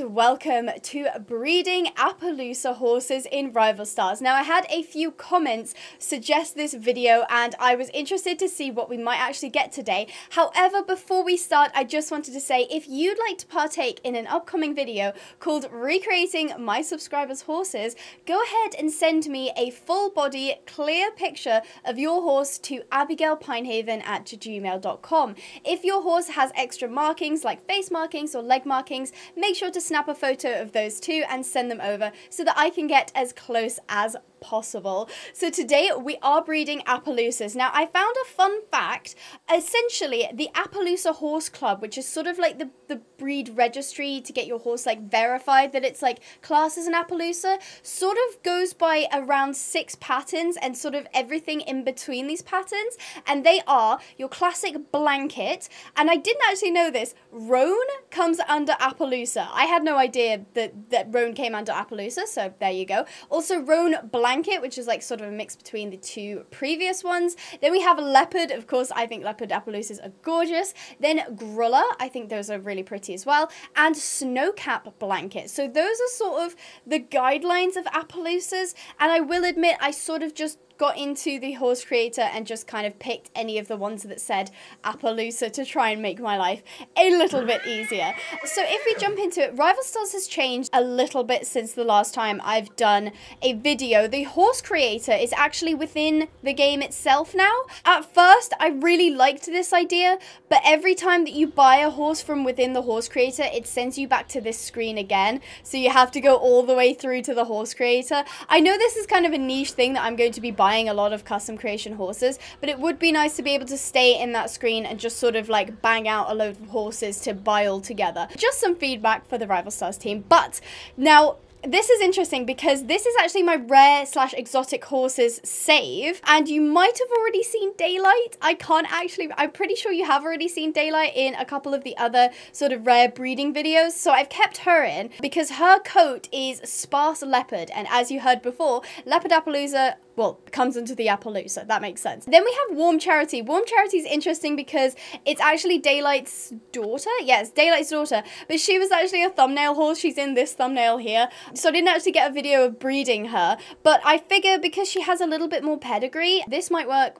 and welcome to Breeding Appaloosa Horses in Rival Stars. Now, I had a few comments suggest this video and I was interested to see what we might actually get today. However, before we start, I just wanted to say if you'd like to partake in an upcoming video called Recreating My Subscribers' Horses, go ahead and send me a full body, clear picture of your horse to abigailpinehaven@gmail.com. If your horse has extra markings like face markings or leg markings, make sure to snap a photo of those too and send them over so that I can get as close as possible. So today we are breeding Appaloosas. Now, I found a fun fact. Essentially, the Appaloosa Horse Club, which is sort of like the breed registry to get your horse like verified that it's like classed as an Appaloosa, sort of goes by around 6 patterns and sort of everything in between these patterns, and they are your classic blanket, and I didn't actually know this, roan comes under Appaloosa. I had no idea that roan came under Appaloosa, so there you go. Also roan blanket, which is like sort of a mix between the two previous ones. Then we have leopard. Of course, I think leopard Appaloosas are gorgeous. Then grulla, I think those are really pretty as well. And snowcap blanket. So those are sort of the guidelines of Appaloosas. And I will admit, I sort of just got into the horse creator and just kind of picked any of the ones that said Appaloosa to try and make my life a little bit easier. So if we jump into it, Rival Stars has changed a little bit since the last time I've done a video. The horse creator is actually within the game itself now. At first, I really liked this idea, but every time that you buy a horse from within the horse creator, it sends you back to this screen again. So you have to go all the way through to the horse creator. I know this is kind of a niche thing that I'm going to be buying a lot of custom creation horses, but it would be nice to be able to stay in that screen and just sort of like bang out a load of horses to buy all together. Just some feedback for the Rival Stars team. But now, this is interesting because this is actually my rare/exotic horses save, and you might have already seen daylight. I can't actually, I'm pretty sure you have already seen daylight in a couple of the other sort of rare breeding videos, so I've kept her in because her coat is sparse leopard, and as you heard before, leopard Appaloosa, well, comes into the Appaloosa. That makes sense. Then we have Warm Charity. Warm Charity is interesting because it's actually Daylight's daughter. Yes, Daylight's daughter, but she was actually a thumbnail horse. She's in this thumbnail here. So I didn't actually get a video of breeding her, but I figure because she has a little bit more pedigree, this might work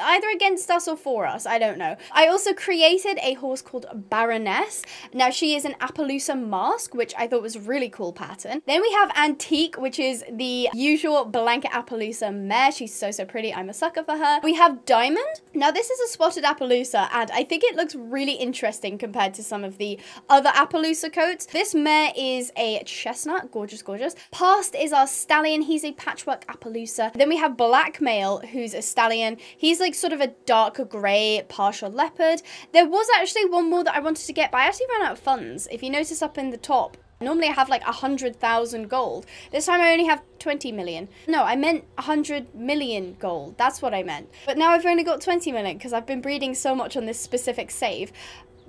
either against us or for us, I don't know. I also created a horse called Baroness. Now, she is an Appaloosa mask, which I thought was a really cool pattern. Then we have Antique, which is the usual blanket Appaloosa mare. She's so, so pretty. I'm a sucker for her. We have Diamond. Now, this is a spotted Appaloosa, and I think it looks really interesting compared to some of the other Appaloosa coats. This mare is a chestnut. Gorgeous, gorgeous. Past is our stallion. He's a patchwork Appaloosa. Then we have Blackmail, who's a stallion. He's like sort of a darker grey partial leopard. There was actually one more that I wanted to get, but I actually ran out of funds. If you notice up in the top, normally I have like 100,000 gold. This time I only have 20 million. No, I meant 100 million gold. That's what I meant. But now I've only got 20 million because I've been breeding so much on this specific save.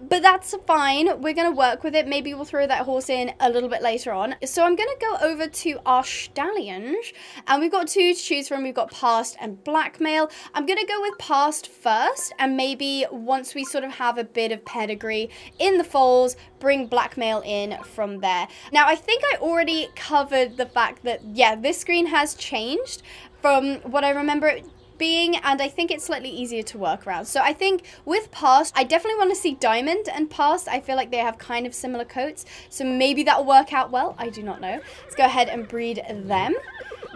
But that's fine. We're going to work with it. Maybe we'll throw that horse in a little bit later on. So I'm going to go over to our stallions, and we've got two to choose from. We've got Past and Blackmail. I'm going to go with Past first, and maybe once we sort of have a bit of pedigree in the foals, bring Blackmail in from there. Now, I think I already covered the fact that, yeah, this screen has changed from what I remember it being, and I think it's slightly easier to work around. So I think with Past, I definitely want to see Diamond and Past. I feel like they have kind of similar coats, so maybe that'll work out well. I do not know. Let's go ahead and breed them.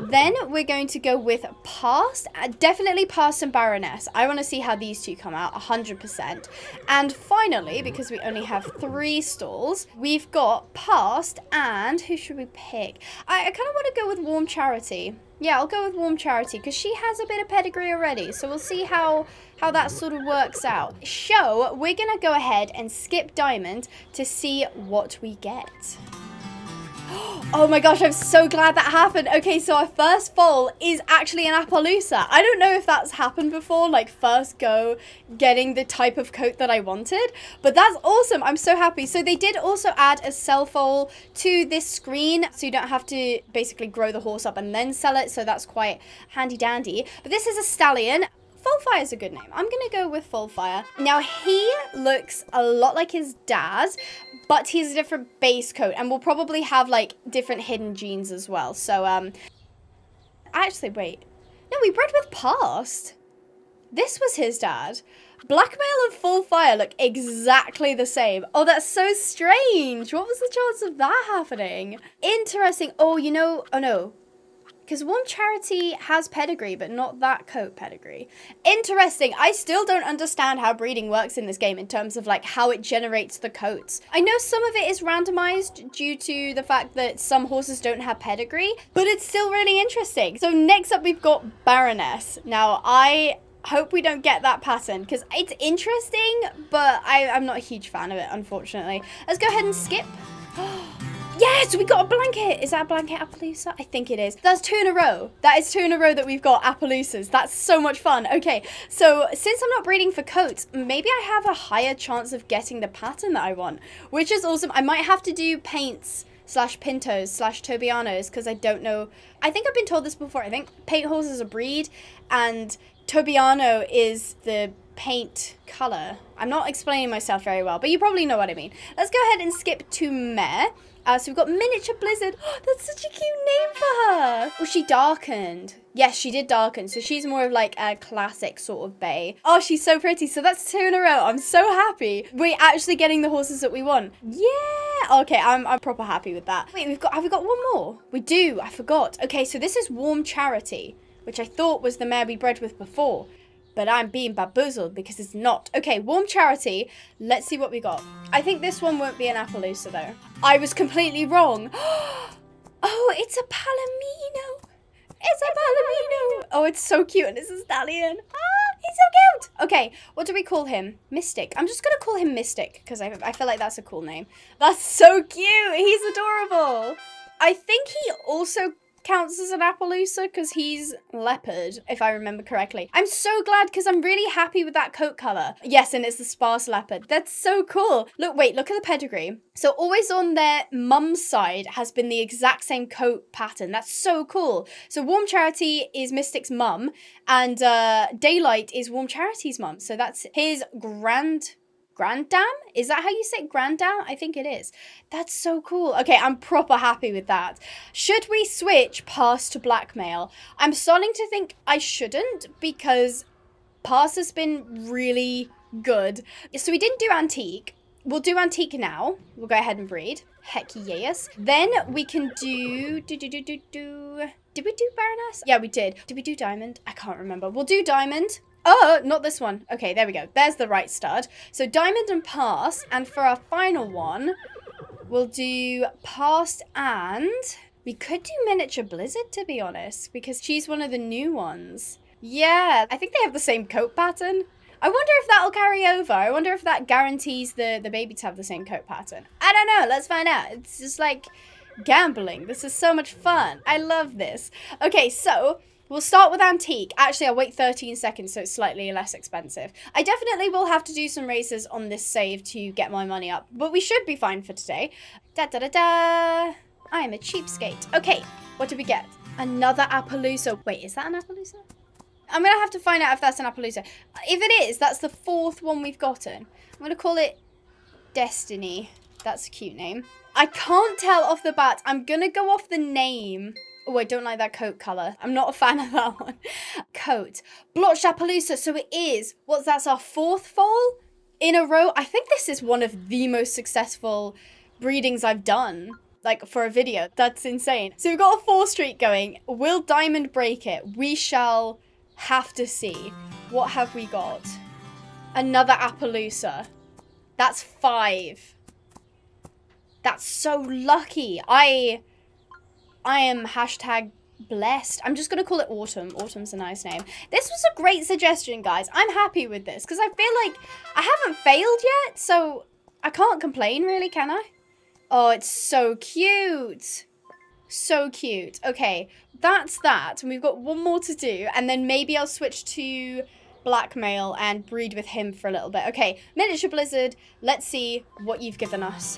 Then we're going to go with Past, definitely Past and Baroness. I want to see how these two come out, 100%. And finally, because we only have 3 stalls, we've got Past and who should we pick? I kind of want to go with Warm Charity. Yeah, I'll go with Warm Charity because she has a bit of pedigree already, so we'll see how that sort of works out. So we're going to go ahead and skip Diamond to see what we get. Oh my gosh, I'm so glad that happened. Okay, so our first foal is actually an Appaloosa. I don't know if that's happened before, like first go getting the type of coat that I wanted, but that's awesome. I'm so happy. So they did also add a sell foal to this screen, so you don't have to basically grow the horse up and then sell it, so that's quite handy dandy. But this is a stallion. Foalfire is a good name. I'm going to go with Foalfire. Now, he looks a lot like his dad, but he's a different base coat, and we'll probably have like different hidden genes as well. So actually wait, no, we bred with past. This was his dad. Blackmail and Full Fire look exactly the same. Oh, that's so strange. What was the chance of that happening? Interesting. Oh, you know, oh no. Because Warm Charity has pedigree, but not that coat pedigree. Interesting. I still don't understand how breeding works in this game in terms of like how it generates the coats. I know some of it is randomized due to the fact that some horses don't have pedigree, but it's still really interesting. So next up, we've got Baroness. Now, I hope we don't get that pattern because it's interesting, but I'm not a huge fan of it, unfortunately. Let's go ahead and skip. Yes, we got a blanket. Is that a blanket Appaloosa? I think it is. That's two in a row. That is two in a row that we've got Appaloosas. That's so much fun. Okay, so since I'm not breeding for coats, maybe I have a higher chance of getting the pattern that I want, which is awesome. I might have to do paints slash pintos slash tobianos because I don't know. I think I've been told this before. I think paint horse is a breed and tobiano is the paint color. I'm not explaining myself very well, but you probably know what I mean. Let's go ahead and skip to Mare. So we've got Miniature Blizzard. Oh, that's such a cute name for her. Oh, she darkened. Yes, she did darken. So she's more of like a classic sort of bay. Oh, she's so pretty. So that's two in a row. I'm so happy. We're actually getting the horses that we want. Yeah. Okay, I'm proper happy with that. Wait, have we got one more? We do. I forgot. Okay, so this is Warm Charity, which I thought was the mare we bred with before, but I'm being bamboozled because it's not. Okay, Warm Charity. Let's see what we got. I think this one won't be an Appaloosa though. I was completely wrong. Oh, it's a Palomino. It's a Palomino. Oh, it's so cute and it's a stallion. Ah, he's so cute. Okay, what do we call him? Mystic. I'm just gonna call him Mystic because I feel like that's a cool name. That's so cute. He's adorable. I think he also counts as an Appaloosa because he's leopard, if I remember correctly. I'm so glad because I'm really happy with that coat color. Yes, and it's the sparse leopard. That's so cool. Look, wait, look at the pedigree. So always on their mum's side has been the exact same coat pattern. That's so cool. So Warm Charity is Mystic's mum and Daylight is Warm Charity's mum. So that's his granddam? Is that how you say granddam? I think it is. That's so cool. Okay, I'm proper happy with that. Should we switch past to Blackmail? I'm starting to think I shouldn't because past has been really good. So we didn't do antique. We'll do antique now. We'll go ahead and breed. Heck yes. Then we can do. Did we do Baroness? Yeah, we did. Did we do Diamond? I can't remember. We'll do Diamond. Oh, not this one. Okay, there we go. There's the right stud. So Diamond and Past. And for our final one, we'll do Past and... we could do Miniature Blizzard, to be honest, because she's one of the new ones. Yeah, I think they have the same coat pattern. I wonder if that'll carry over. I wonder if that guarantees the baby to have the same coat pattern. I don't know. Let's find out. It's just like gambling. This is so much fun. I love this. Okay, so... we'll start with antique. Actually, I'll wait 13 seconds, so it's slightly less expensive. I definitely will have to do some races on this save to get my money up, but we should be fine for today. Da-da-da-da! I am a cheapskate. Okay, what did we get? Another Appaloosa. Wait, is that an Appaloosa? I'm going to have to find out if that's an Appaloosa. If it is, that's the fourth one we've gotten. I'm going to call it Destiny. That's a cute name. I can't tell off the bat. I'm going to go off the name. Oh, I don't like that coat colour. I'm not a fan of that one. Coat. Blotched Appaloosa. So it is. What's that's our fourth foal in a row? I think this is one of the most successful breedings I've done. Like, for a video. That's insane. So we've got a four streak going. Will Diamond break it? We shall have to see. What have we got? Another Appaloosa. That's five. That's so lucky. I am # blessed. I'm just gonna call it Autumn. Autumn's a nice name. This was a great suggestion, guys. I'm happy with this because I feel like I haven't failed yet, so I can't complain really, can I? Oh, it's so cute. So cute. Okay, that's that. And we've got one more to do, and then maybe I'll switch to Blackmail and breed with him for a little bit. Okay, Miniature Blizzard, let's see what you've given us.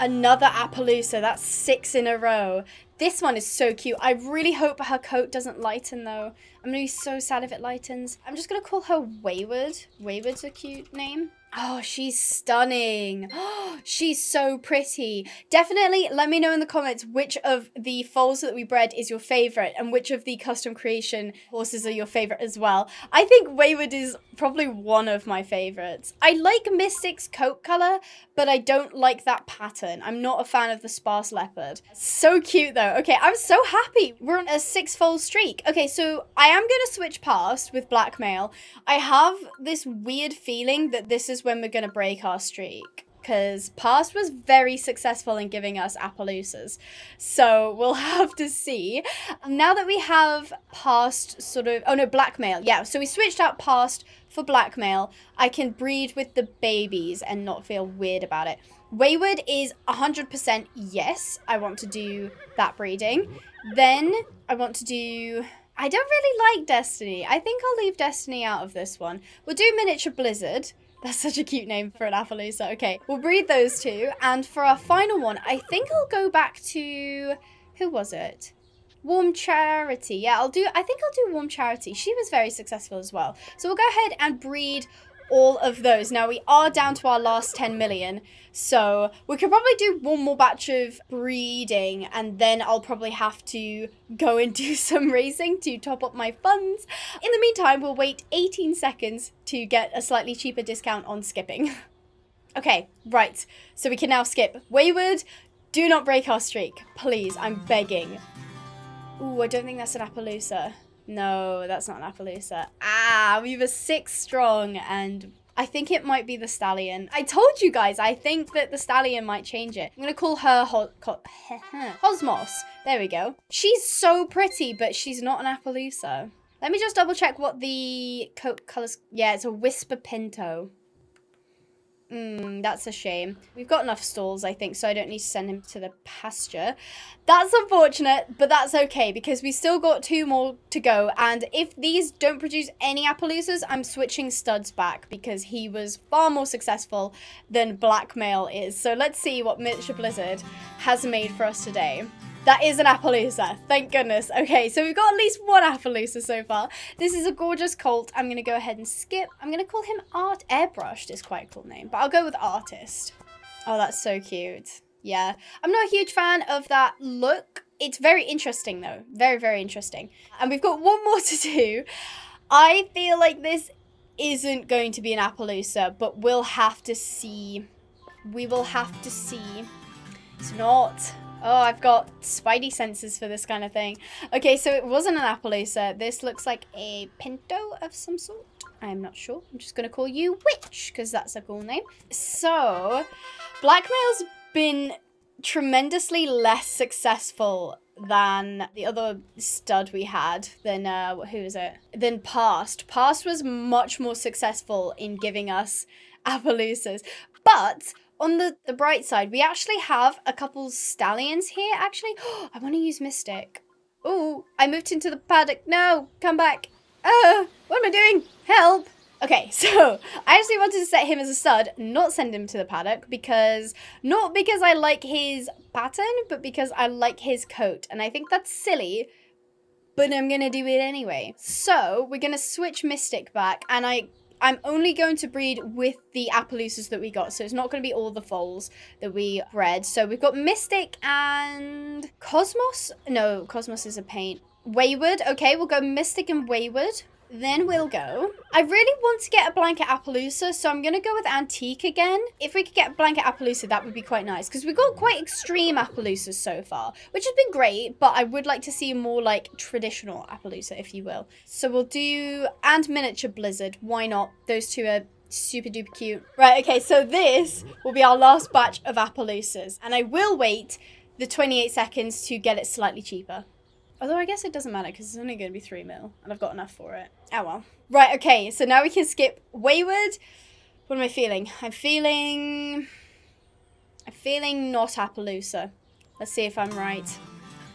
Another Appaloosa. That's six in a row. This one is so cute. I really hope her coat doesn't lighten though. I'm gonna be so sad if it lightens. I'm just gonna call her Wayward. Wayward's a cute name. Oh, she's stunning. Oh, she's so pretty. Definitely let me know in the comments which of the foals that we bred is your favorite and which of the custom creation horses are your favorite as well. I think Wayward is probably one of my favorites. I like Mystic's coat color, but I don't like that pattern. I'm not a fan of the sparse leopard. So cute though. Okay, I'm so happy. We're on a 6-fold streak. Okay, so I am gonna switch past with Blackmail. I have this weird feeling that this is when we're gonna break our streak, because past was very successful in giving us Appaloosas, so we'll have to see. Now that we have past sort of, oh no, Blackmail, yeah, so we switched out past for Blackmail. I can breed with the babies and not feel weird about it. Wayward is 100% yes, I want to do that breeding. Then I want to do, I don't really like Destiny. I think I'll leave Destiny out of this one. We'll do Miniature Blizzard. That's such a cute name for an Appaloosa. Okay, we'll breed those two. And for our final one, I think I'll go back to, who was it? Warm Charity. Yeah, I think I'll do Warm Charity. She was very successful as well. So we'll go ahead and breed all of those. Now we are down to our last 10 million. So we could probably do one more batch of breeding, and then I'll probably have to go and do some racing to top up my funds. In the meantime, we'll wait 18 seconds to get a slightly cheaper discount on skipping. Okay, right. So we can now skip. Wayward, do not break our streak. Please, I'm begging. Ooh, I don't think that's an Appaloosa. No, that's not an Appaloosa. Ah, we were 6 strong, and I think it might be the stallion. I told you guys, I think that the stallion might change it. I'm gonna call her Cosmos. There we go. She's so pretty, but she's not an Appaloosa. Let me just double check what the coat colors. Yeah, it's a Whisper Pinto. That's a shame. We've got enough stalls, I think, so I don't need to send him to the pasture. That's unfortunate, but that's okay, because we still got 2 more to go, and if these don't produce any Appaloosas, I'm switching Studs back, because he was far more successful than Blackmail is. So let's see what Miniature Blizzard has made for us today. That is an Appaloosa, thank goodness. Okay, so we've got at least 1 Appaloosa so far. This is a gorgeous colt. I'm gonna go ahead and skip. I'm gonna call him Art. Airbrushed is quite a cool name, but I'll go with Artist. Oh, that's so cute. Yeah, I'm not a huge fan of that look. It's very interesting though, very, very interesting. And we've got 1 more to do. I feel like this isn't going to be an Appaloosa, but we'll have to see. We will have to see. It's not. Oh, I've got spidey senses for this kind of thing. Okay, so it wasn't an Appaloosa. This looks like a Pinto of some sort. I'm not sure. I'm just going to call you Witch, because that's a cool name. So, Blackmail's been tremendously less successful than the other stud we had, than, who is it? Than Past. Past was much more successful in giving us Appaloosas. But on the bright side, we actually have a couple stallions here, actually. Oh, I want to use Mystic. Oh, I moved into the paddock. No, come back. Oh, what am I doing? Help. Okay, so I actually wanted to set him as a stud, not send him to the paddock, because, not because I like his pattern, but because I like his coat. And I think that's silly, but I'm going to do it anyway. So we're going to switch Mystic back, and I'm only going to breed with the Appaloosas that we got, so it's not going to be all the foals that we bred. So we've got Mystic and Cosmos. No, Cosmos is a paint. Wayward. Okay, we'll go Mystic and Wayward. Then we'll go. I really want to get a blanket Appaloosa, so I'm going to go with Antique again. If we could get a blanket Appaloosa, that would be quite nice, because we've got quite extreme Appaloosas so far, which has been great, but I would like to see more like traditional Appaloosa, if you will. So we'll do, and Miniature Blizzard. Why not? Those two are super duper cute. Right, okay, so this will be our last batch of Appaloosas, and I will wait the 28 seconds to get it slightly cheaper. Although I guess it doesn't matter, because it's only going to be 3 mil, and I've got enough for it. Oh well. Right, okay, so now we can skip Wayward. What am I feeling? I'm feeling not Appaloosa. Let's see if I'm right.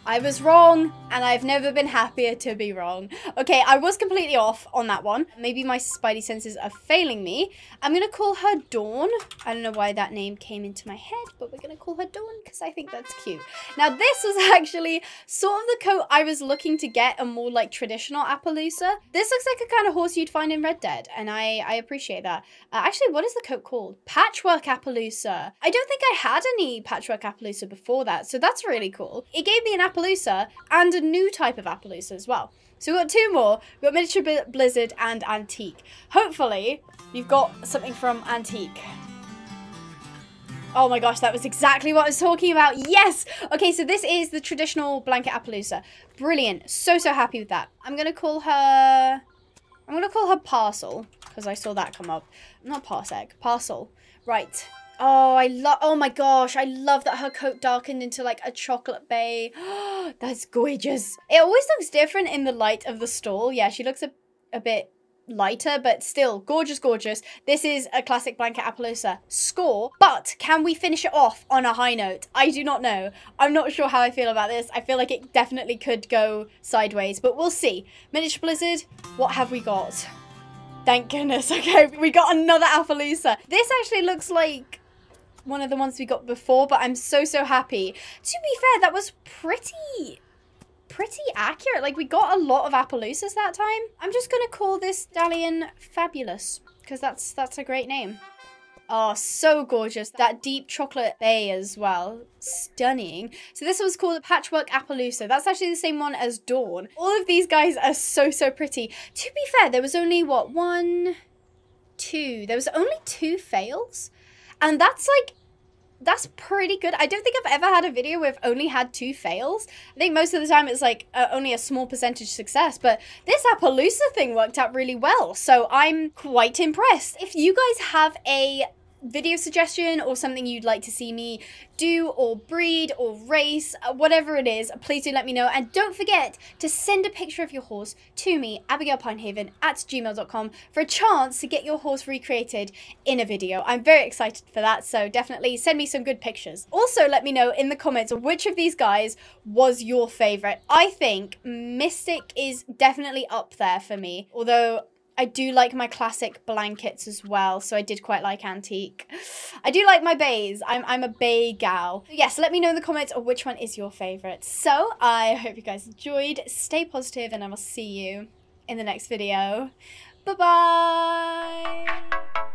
I was wrong, and I've never been happier to be wrong. Okay, I was completely off on that one. Maybe my spidey senses are failing me. I'm gonna call her Dawn. I don't know why that name came into my head, but we're gonna call her Dawn because I think that's cute. Now, this was actually sort of the coat I was looking to get, a more like traditional Appaloosa. This looks like a kind of horse you'd find in Red Dead, and I appreciate that. Actually, what is the coat called? Patchwork Appaloosa. I don't think I had any Patchwork Appaloosa before that, so that's really cool. It gave me an Appaloosa and a new type of Appaloosa as well. So we've got two more. We've got Miniature Blizzard and Antique. Hopefully, you've got something from Antique. Oh my gosh, that was exactly what I was talking about. Yes! Okay, so this is the traditional blanket Appaloosa. Brilliant. So happy with that. I'm gonna call her Parcel, because I saw that come up. Not Parsec, Parcel. Right. Oh, oh my gosh, I love that her coat darkened into like a chocolate bay. That's gorgeous. It always looks different in the light of the stall. Yeah, she looks a bit lighter, but still gorgeous. This is a classic blanket Appaloosa score, but can we finish it off on a high note? I do not know. I'm not sure how I feel about this. I feel like it definitely could go sideways, but we'll see. Miniature Blizzard, what have we got? Thank goodness. Okay, we got another Appaloosa. This actually looks like one of the ones we got before, but I'm so happy. To be fair, that was pretty accurate. Like, we got a lot of Appaloosas that time. I'm just gonna call this stallion Fabulous, because that's a great name. Oh, so gorgeous. That deep chocolate bay as well. Stunning. So this one's called Patchwork Appaloosa. That's actually the same one as Dawn. All of these guys are so pretty. To be fair, there was only, what, two fails? And that's like, that's pretty good. I don't think I've ever had a video where I've only had two fails. I think most of the time it's like only a small percentage success, but this Appaloosa thing worked out really well. So I'm quite impressed. If you guys have a video suggestion or something you'd like to see me do or breed or race, whatever it is, please do let me know. And don't forget to send a picture of your horse to me, abigailpinehaven@gmail.com, for a chance to get your horse recreated in a video. I'm very excited for that, so definitely send me some good pictures. Also, let me know in the comments which of these guys was your favorite. I think Mystic is definitely up there for me, although I do like my classic blankets as well, so I did quite like Antique. I do like my bays. I'm a bay gal. Yes, let me know in the comments which one is your favourite. So, I hope you guys enjoyed. Stay positive, and I will see you in the next video. Bye-bye!